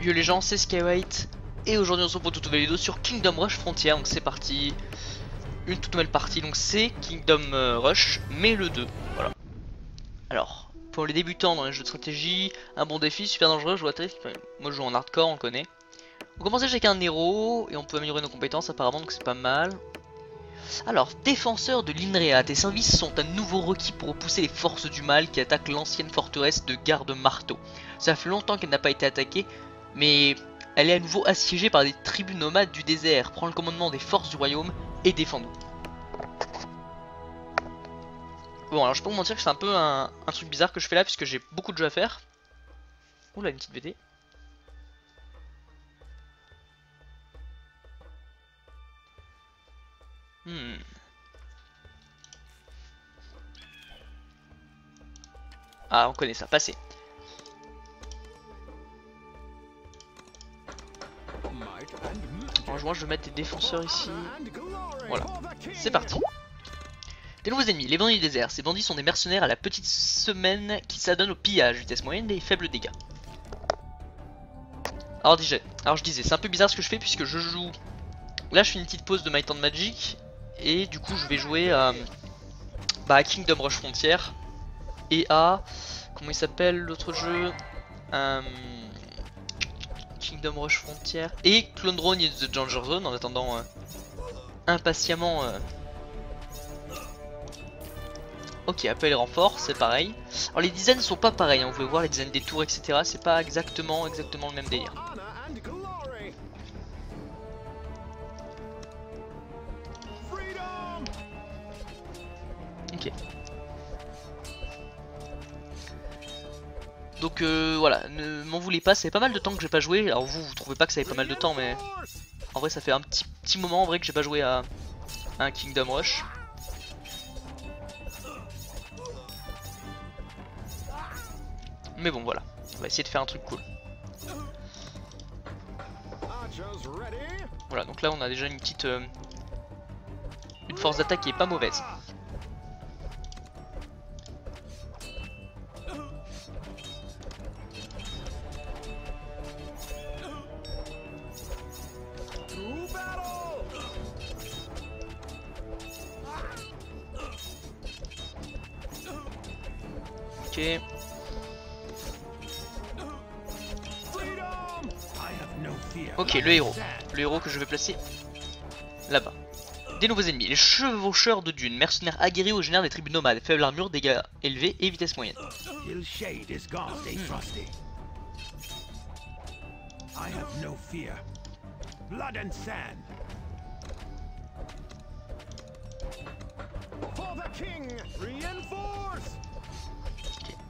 Yo les gens, c'est SkyWhait et aujourd'hui on se retrouve pour toute nouvelle vidéo sur Kingdom Rush Frontière. Donc c'est parti, une toute nouvelle partie. Donc c'est Kingdom Rush mais le 2, voilà. Alors pour les débutants dans les jeux de stratégie, un bon défi, super dangereux, je vois très... Moi je joue en hardcore, on le connaît. On commence avec un héros et on peut améliorer nos compétences apparemment, donc c'est pas mal. Alors, défenseur de l'Inrea, tes services sont à nouveau requis pour repousser les forces du mal qui attaquent l'ancienne forteresse de garde-marteau. Ça fait longtemps qu'elle n'a pas été attaquée, mais elle est à nouveau assiégée par des tribus nomades du désert. Prends le commandement des forces du royaume et défends-nous. Bon, alors je peux vous mentir que c'est un peu un truc bizarre que je fais là, puisque j'ai beaucoup de jeux à faire. Oula, une petite BD. Ah, on connaît ça, passez. En juin, je vais mettre des défenseurs ici. Voilà, c'est parti. Des nouveaux ennemis, les bandits du désert. Ces bandits sont des mercenaires à la petite semaine qui s'adonnent au pillage, vitesse moyenne et faibles dégâts. Alors je disais, c'est un peu bizarre ce que je fais puisque je joue... Là, je fais une petite pause de Might and Magic et du coup, je vais jouer à Kingdom Rush Frontière et à... Comment il s'appelle l'autre jeu, Kingdom Rush Frontière et Clone Drone is the Danger Zone, en attendant impatiemment. Ok, appel renfort, c'est pareil. Alors les designs sont pas pareils, hein. Vous pouvez voir les designs des tours, etc. C'est pas exactement le même délire. Ok. Donc voilà, ne m'en voulez pas, c'est pas mal de temps que j'ai pas joué. Alors vous trouvez pas que ça fait pas mal de temps, mais en vrai ça fait un petit moment en vrai que j'ai pas joué à un Kingdom Rush. Mais bon voilà, on va essayer de faire un truc cool. Voilà, donc là on a déjà une petite une force d'attaque qui est pas mauvaise. Okay. Ok, le héros que je vais placer là-bas. Des nouveaux ennemis, les chevaucheurs de dunes, mercenaires aguerris aux génères des tribus nomades, faible armure, dégâts élevés et vitesse moyenne.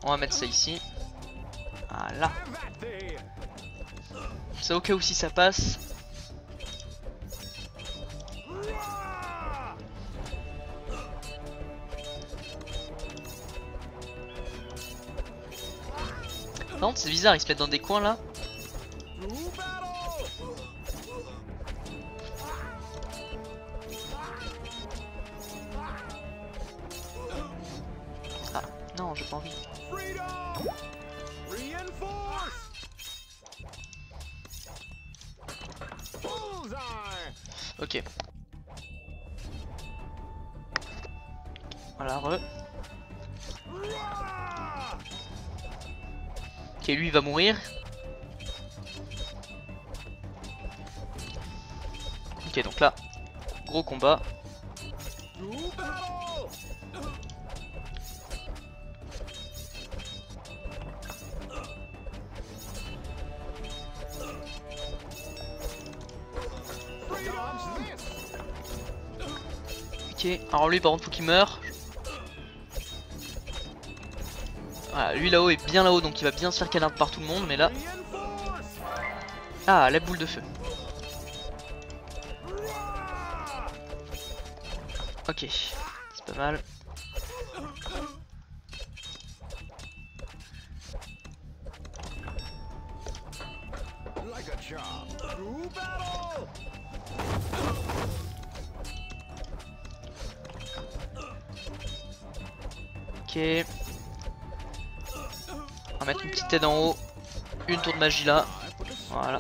On va mettre ça ici. Voilà. Ça au cas où si ça passe. Par contre c'est bizarre, ils se mettent dans des coins là. Ah non, j'ai pas envie. Ok. Voilà, re. Ok, lui il va mourir. Ok, donc là, gros combat. Ok, alors lui par contre faut qu'il meure. Voilà, lui là-haut est bien là-haut, donc il va bien se faire canard par tout le monde, mais là... Ah, la boule de feu. Ok, c'est pas mal. Ok. On va mettre une petite aide en haut. Une tour de magie là. Voilà.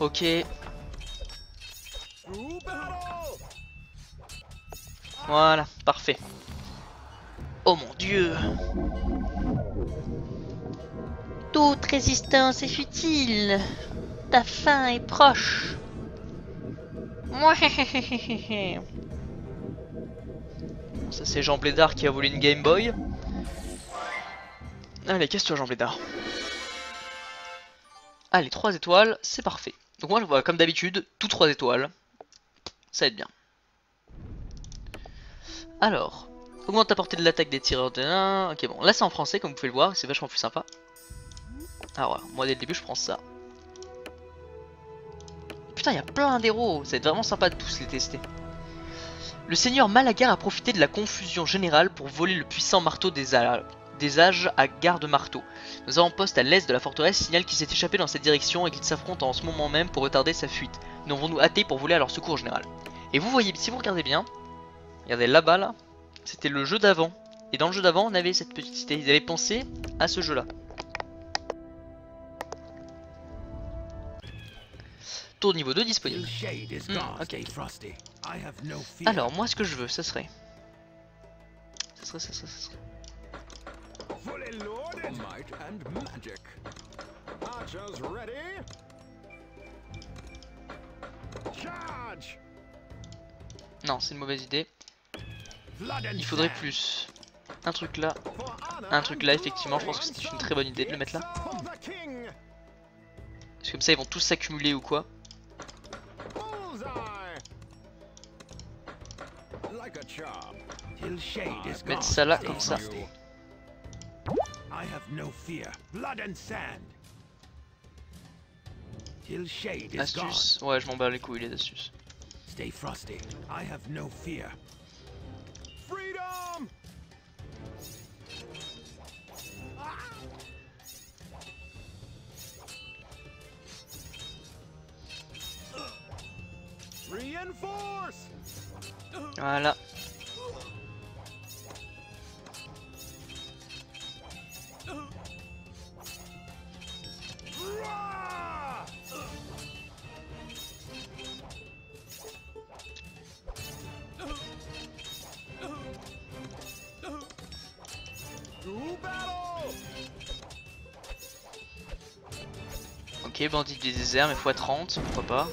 Ok. Voilà, parfait. Oh mon dieu! Toute résistance est futile. Ta fin est proche. Mouais. Ça c'est Jean Blédard qui a volé une Game Boy. Allez, casse-toi Jean Blédard. Allez, 3 étoiles, c'est parfait. Donc moi je vois comme d'habitude, tout 3 étoiles. Ça aide bien. Alors, augmente la portée de l'attaque des tireurs de 1. Ok, bon, là c'est en français comme vous pouvez le voir, c'est vachement plus sympa. Alors voilà, moi dès le début je prends ça. Putain, il y a plein d'héros, ça va être vraiment sympa de tous les tester. Le seigneur Malagar a profité de la confusion générale pour voler le puissant marteau des âges à garde-marteau. Nos avant-postes à l'est de la forteresse signalent qu'il s'est échappé dans cette direction et qu'ils s'affrontent en ce moment même pour retarder sa fuite. Nous devons nous hâter pour voler à leur secours général. Et vous voyez, si vous regardez bien, regardez là-bas là, c'était le jeu d'avant. Et dans le jeu d'avant, on avait cette petite cité. Ils avaient pensé à ce jeu-là. Tour niveau 2 disponible. Okay. Alors, moi, ce que je veux, ça serait. Ça serait. Might and Magic. Archers ready. Charge. Non, c'est une mauvaise idée. Il faudrait plus. Un truc là. Un truc là, effectivement. Je pense que c'est une très bonne idée de le mettre là. Parce que comme ça, ils vont tous s'accumuler ou quoi. Mettre ça là, comme ça. Astuce. Ouais, je m'en bats les couilles, les astuces. Stay frosty. I have no fear. Freedom. Reinforce. Voilà. Ok, bandit du désert, mais x30, pourquoi pas.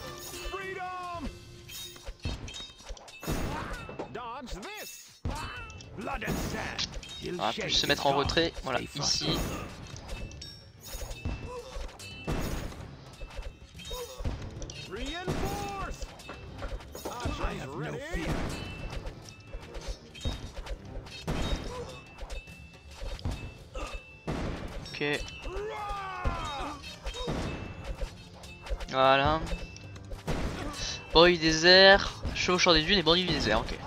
On va plus se mettre en retrait, voilà, ici. Ok. Voilà. Bandit du désert, chevaucheur des dunes et bandit du désert, ok.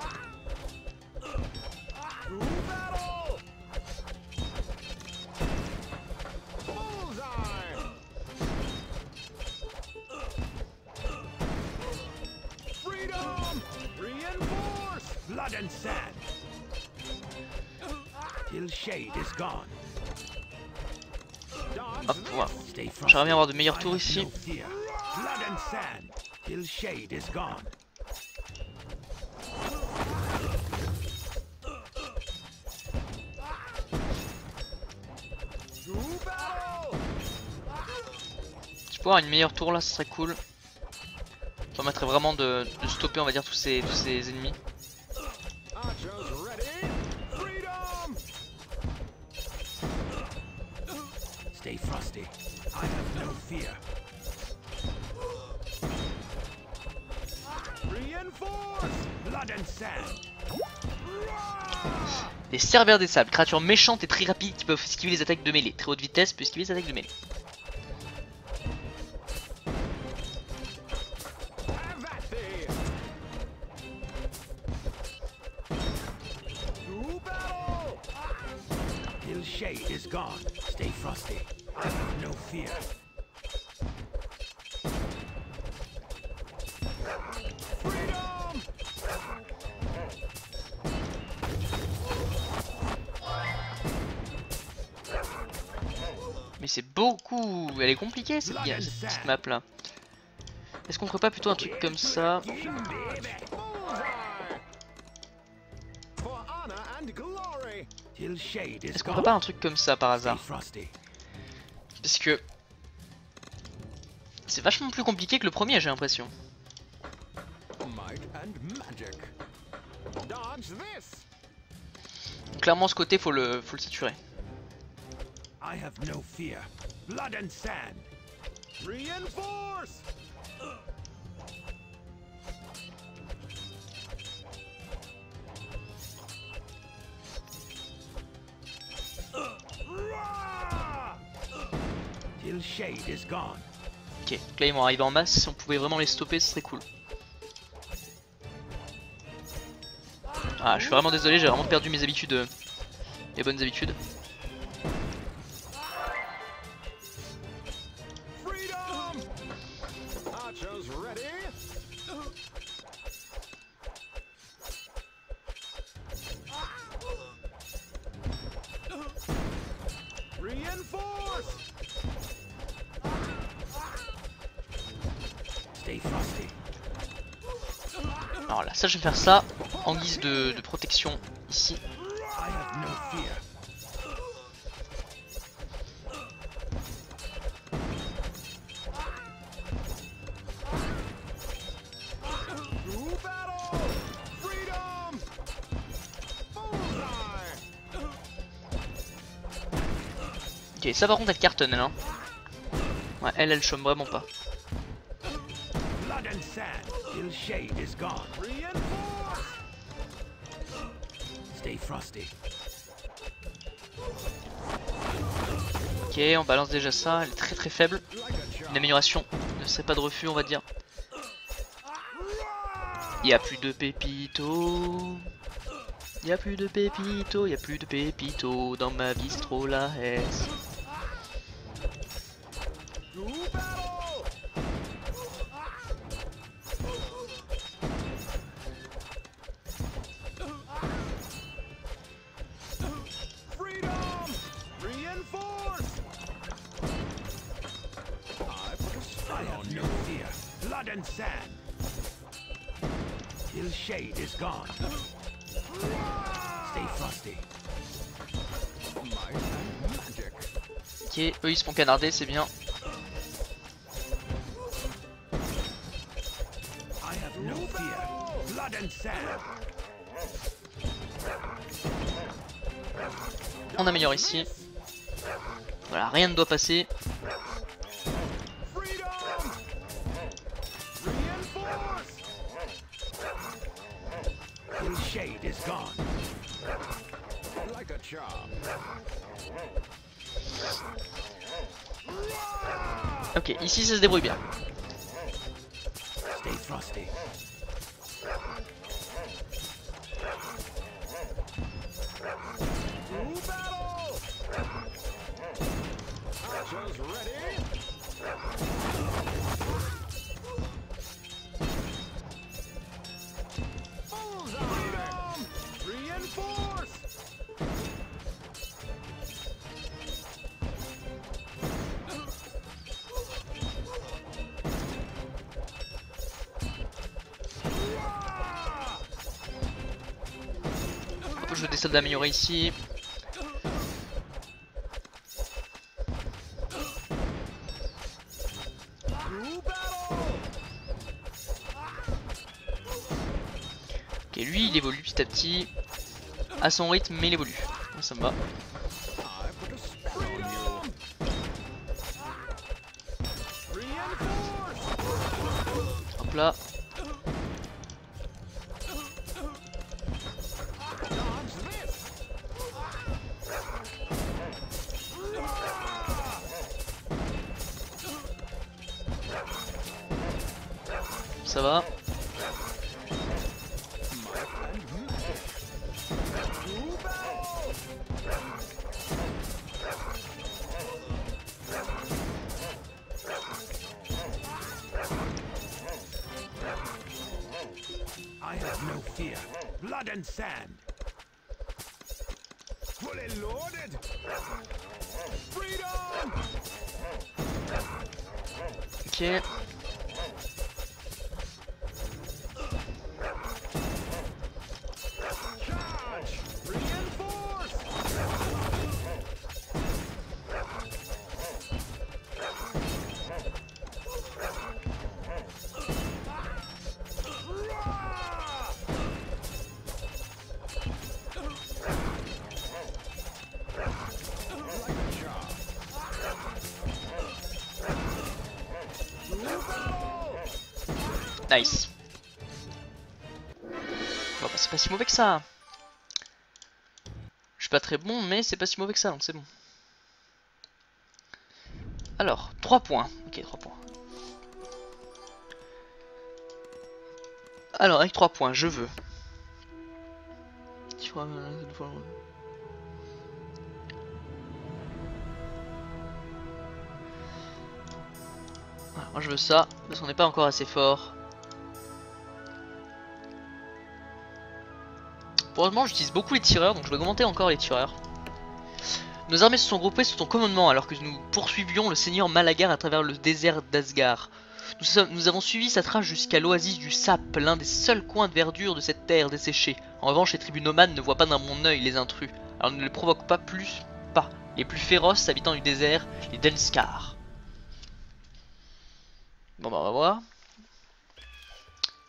Hop, voilà. J'aimerais bien avoir de meilleurs tours ici. Si je peux avoir une meilleure tour là, ce serait cool. Ça permettrait vraiment de stopper, on va dire, tous ces ennemis. Stay frosty. I have no fear. Reinforce blood Les serveurs des sables, créatures méchantes et très rapides qui peuvent esquiver les attaques de mêlée. Très haute vitesse peut esquiver les attaques de mêlée. Mais c'est beaucoup... Elle est compliquée cette petite map là. Est-ce qu'on ferait pas plutôt un truc comme ça? Est-ce qu'on ferait pas un truc comme ça par hasard? Parce que... c'est vachement plus compliqué que le premier, j'ai l'impression. Clairement ce côté faut le saturer. I have no fear. Blood and sand. Reinforce. Till shade is gone. Ok, donc là ils vont arriver en masse, si on pouvait vraiment les stopper ce serait cool. Ah, je suis vraiment désolé, j'ai vraiment perdu mes habitudes, mes bonnes habitudes. Alors là, ça je vais faire ça en guise de protection ici. Ok, ça par contre elle cartonne elle hein. Ouais, elle chôme vraiment pas. Ok, on balance déjà ça, elle est très très faible. Une amélioration ne serait pas de refus, on va dire. Il n'y a plus de pépito. Il n'y a plus de pépito, il n'y a plus de pépito dans ma bistro la S. Ok, eux ils se font canarder, c'est bien. On améliore ici. Voilà, rien ne doit passer. Ok, ici ça se débrouille bien. Je décide d'améliorer ici. Ok, lui il évolue petit à petit à son rythme, mais il évolue. Ça me va. Hop là. ça va. Ok. Nice. Bon bah c'est pas si mauvais que ça. Je suis pas très bon mais c'est pas si mauvais que ça donc c'est bon. Alors 3 points. Ok 3 points. Alors avec 3 points je veux. Voilà, moi je veux ça parce qu'on n'est pas encore assez fort. Pour le moment, j'utilise beaucoup les tireurs, donc je vais augmenter encore les tireurs. Nos armées se sont groupées sous ton commandement alors que nous poursuivions le seigneur Malagar à travers le désert d'Asgard. Nous avons suivi sa trace jusqu'à l'oasis du Sap, l'un des seuls coins de verdure de cette terre desséchée. En revanche, les tribus nomades ne voient pas d'un bon œil les intrus, alors ne les provoquent pas. Les plus féroces habitants du désert, les Denskar. Bon bah on va voir.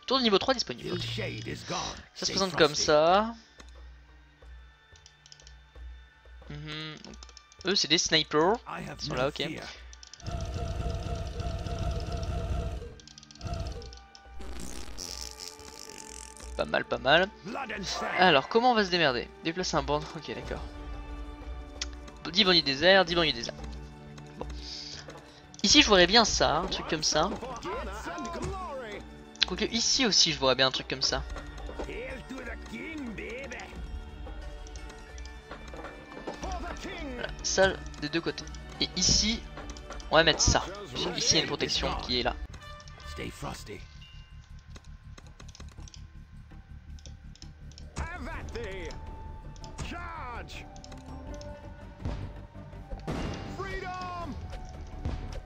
Tour de niveau 3 disponible. Ça se présente comme ça. Eux c'est des snipers. Ils sont là, ok. Pas mal, pas mal. Alors comment on va se démerder? Déplacer un bandit, ok d'accord. 10 bandits désert, 10 bandits désert. Bon. Ici je voudrais bien ça, un truc comme ça. Quoique ici aussi je vois bien un truc comme ça. Voilà, ça des deux côtés. Et ici, on va mettre ça. Ici il y a une protection qui est là.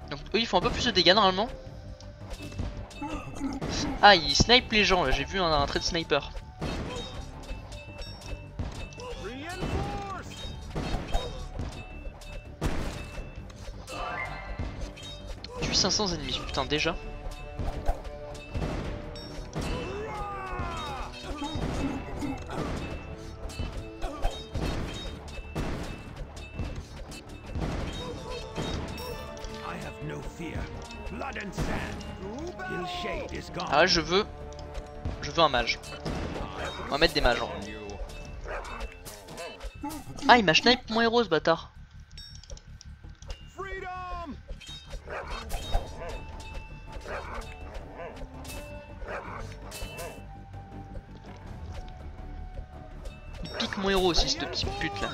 Donc eux ils font un peu plus de dégâts normalement. Ah, il snipe les gens là, j'ai vu un trait de sniper. Tue 500 ennemis, putain déjà. Ah, je veux un mage. On va mettre des mages. Ah, il m'a snipe mon héros ce bâtard. Il pique mon héros aussi cette petite pute là.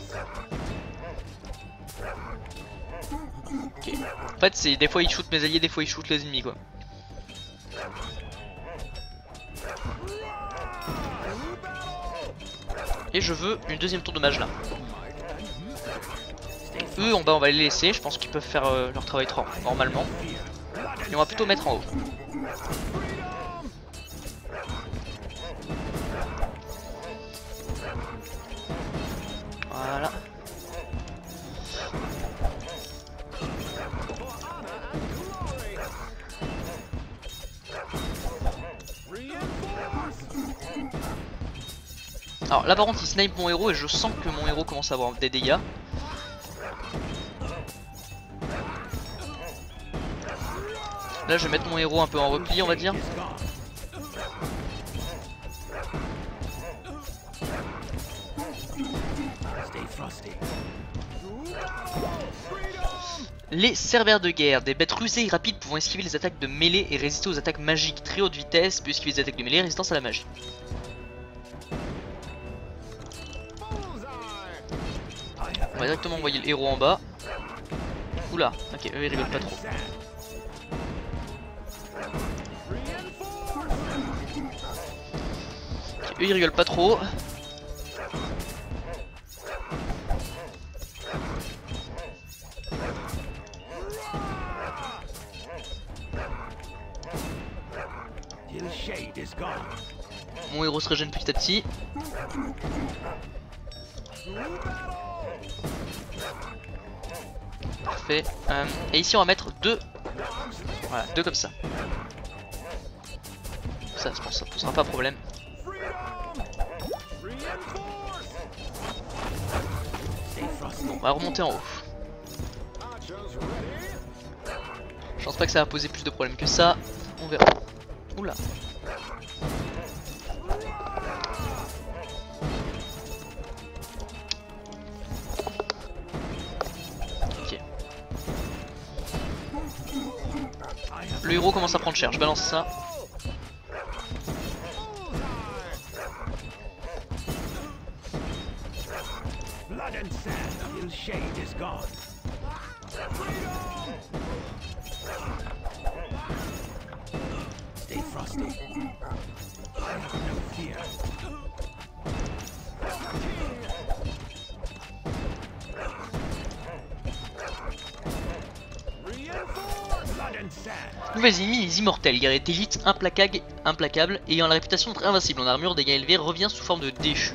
Okay. En fait c'est des fois il shoot mes alliés, des fois il shoot les ennemis quoi. Et je veux une deuxième tour de mage là. Eux en bas on va les laisser, je pense qu'ils peuvent faire leur travail normalement. Et on va plutôt mettre en haut. Voilà. Alors là par contre il snipe mon héros et je sens que mon héros commence à avoir des dégâts. Là je vais mettre mon héros un peu en repli on va dire. Les serveurs de guerre, des bêtes rusées et rapides pouvant esquiver les attaques de mêlée et résister aux attaques magiques. Très haute vitesse peut esquiver les attaques de mêlée et résistance à la magie. On va directement envoyer le héros en bas. Oula, ok, eux ils rigolent pas trop. Okay, eux ils rigolent pas trop. Mon héros se régène petit à petit. Parfait. Et ici on va mettre deux. Voilà, deux comme ça. Ça je pense que ça posera pas de problème. Bon, on va remonter en haut. Je pense pas que ça va poser plus de problèmes que ça. On verra. Oula. Le héros commence à prendre cher, je balance ça. Nouvelles ennemies, les immortels, guerriers élites implacables, ayant la réputation d'être invincible en armure, dégâts élevés, revient sous forme de déchu.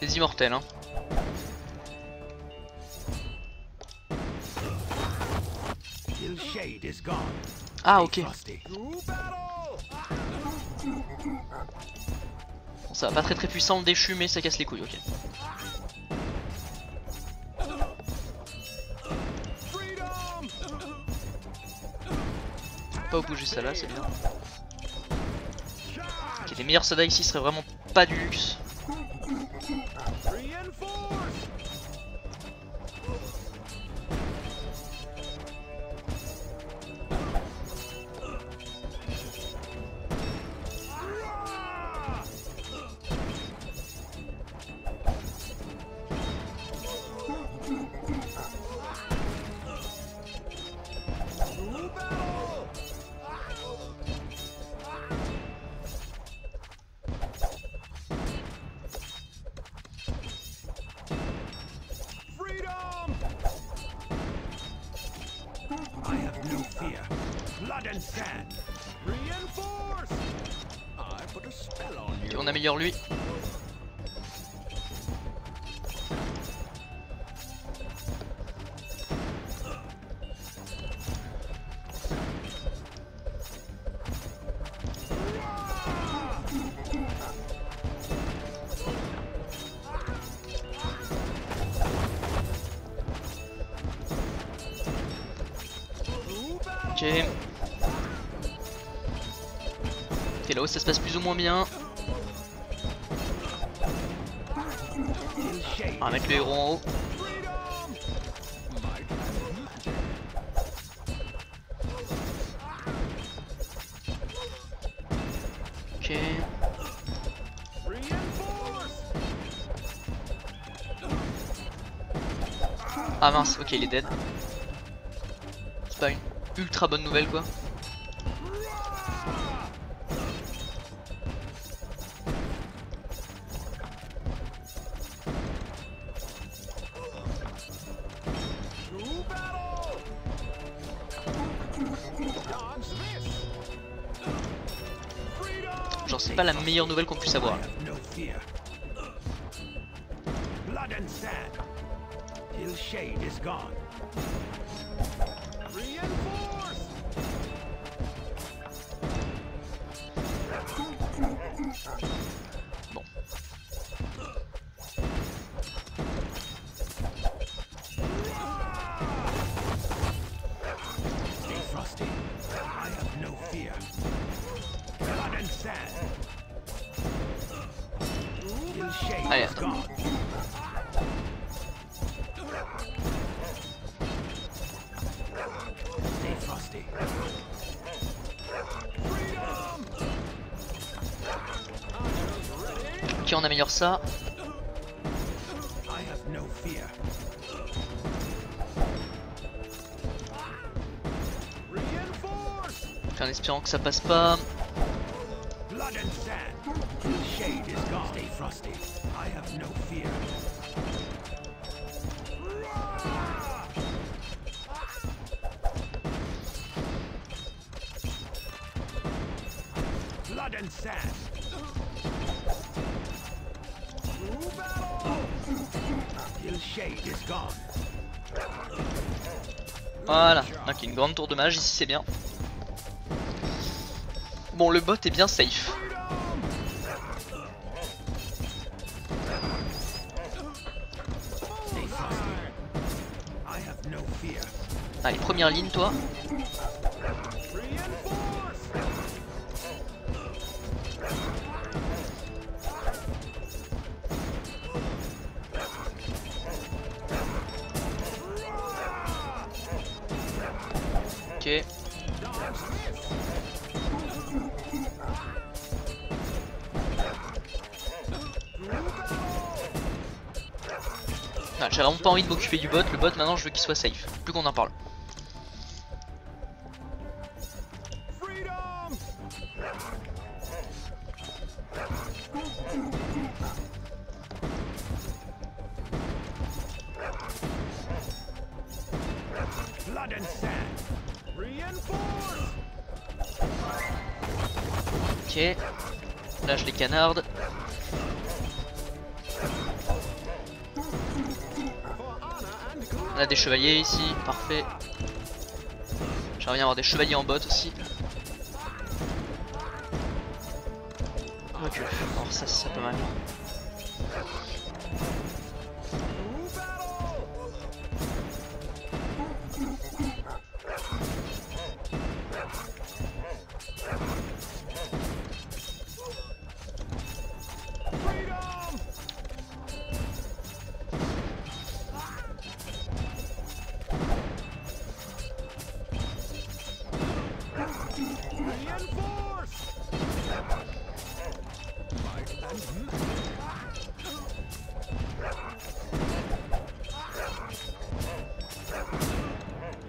Les immortels, hein. Ah, ok. Bon, ça va pas très puissant le déchu, mais ça casse les couilles, ok. Faut pas bouger ça là, c'est bien. Ok, les meilleurs sodas ici seraient vraiment pas du luxe. Et on améliore lui. Ok. Ok, là-haut ça se passe plus ou moins bien. On va mettre le héros en haut. Ok. Ah mince, ok, il est dead. C'est pas une ultra bonne nouvelle quoi. Genre c'est pas la meilleure nouvelle qu'on puisse avoir. Bon. attaquer. Ok, on améliore ça. En espérant que ça passe pas. Voilà, ok, une grande tour de mage, ici c'est bien. Bon, le bot est bien safe. Allez, première ligne, toi. Ok. J'ai vraiment pas envie de m'occuper du bot, le bot maintenant je veux qu'il soit safe, plus qu'on en parle. Ok, là je les canarde. On a des chevaliers ici, parfait. J'aimerais bien avoir des chevaliers en bot aussi. Recule, oh, ça c'est pas mal.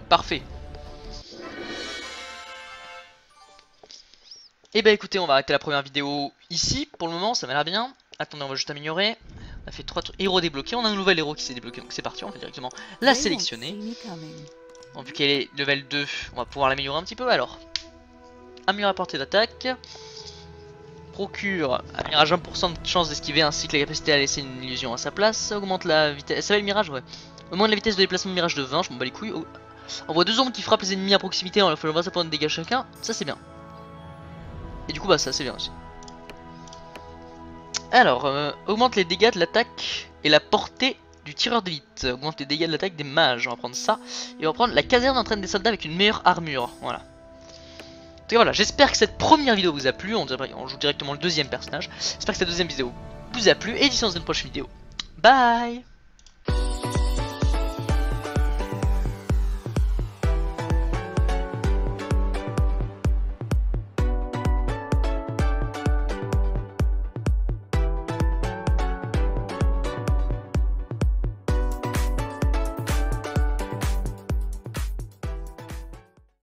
Parfait. Et bah écoutez, on va arrêter la première vidéo ici. Pour le moment, ça m'a l'air bien. Attendez, on va juste améliorer. On a fait 3 tours. Héros débloqués. On a un nouvel héros qui s'est débloqué. Donc c'est parti, on va directement la sélectionner. Donc vu qu'elle est level 2, on va pouvoir l'améliorer un petit peu. Alors, améliorer à portée d'attaque. Procure un mirage 1% de chance d'esquiver ainsi que la capacité à laisser une illusion à sa place. Ça augmente la vitesse. Ça va le mirage, ouais. Augmente la vitesse de déplacement de mirage de 20. Je m'en bats les couilles. Oh. Envoie 2 ombres qui frappent les ennemis à proximité en leur faisant 25 points de dégâts chacun, ça c'est bien. Et du coup bah ça c'est bien aussi. Alors, augmente les dégâts de l'attaque et la portée du tireur d'élite. Augmente les dégâts de l'attaque des mages, on va prendre ça. Et on va prendre la caserne d'entraîne des soldats avec une meilleure armure, voilà. En tout cas voilà, j'espère que cette première vidéo vous a plu, on joue directement le deuxième personnage. J'espère que cette deuxième vidéo vous a plu et d'ici dans une prochaine vidéo. Bye.